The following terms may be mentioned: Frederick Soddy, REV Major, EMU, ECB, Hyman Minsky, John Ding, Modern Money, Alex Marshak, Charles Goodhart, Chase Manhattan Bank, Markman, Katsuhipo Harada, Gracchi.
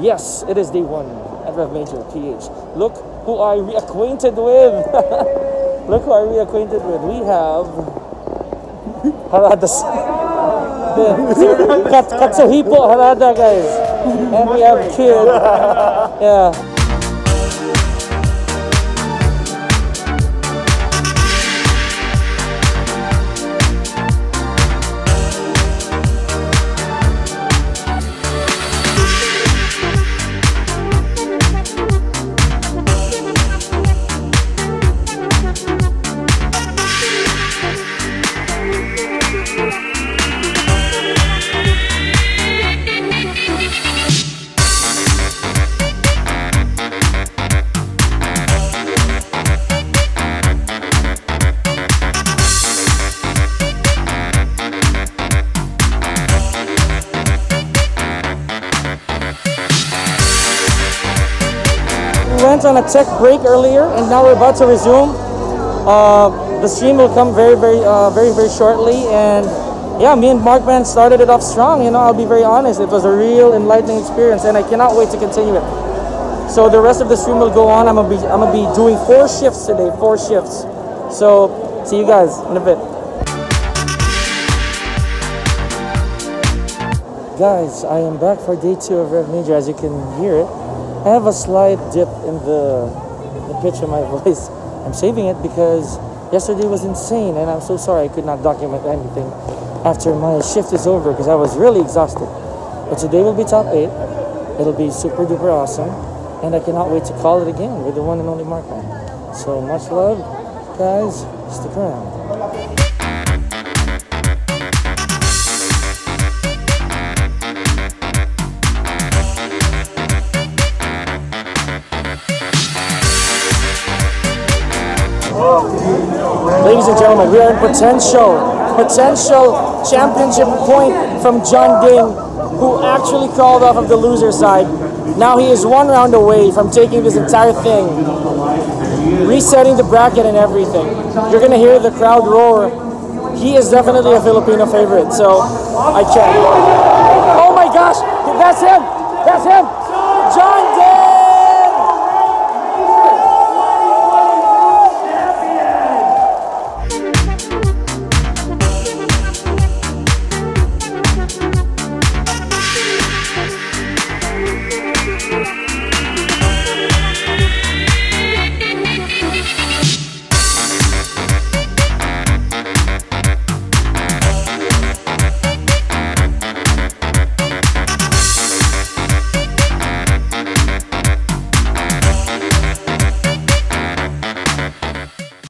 Yes, it is day one at Rev Major PH. Look who I reacquainted with. Look who I reacquainted with. We have Harada. Katsuhipo Harada, guys. And we have Kid. Yeah. On a tech break earlier, and now we're about to resume. The stream will come very, very shortly, and yeah, me and Markman started it off strong. You know, I'll be very honest, it was a real enlightening experience, and I cannot wait to continue it. So the rest of the stream will go on. I'm gonna be doing 4 shifts today, 4 shifts. So see you guys in a bit, guys. I am back for day 2 of Rev Major. As you can hear it, I have a slight dip in the pitch of my voice. I'm saving it because yesterday was insane, and I'm so sorry I could not document anything after my shift is over because I was really exhausted. But today will be top 8. It'll be super duper awesome, and I cannot wait to call it again with the one and only Markman. So much love, guys. Stick around. Ladies and gentlemen, we are in potential championship point from John Ding, who actually called off of the loser side. Now he is 1 round away from taking this entire thing, resetting the bracket and everything. You're gonna hear the crowd roar. He is definitely a Filipino favorite, so I can't. Oh my gosh, that's him! That's him!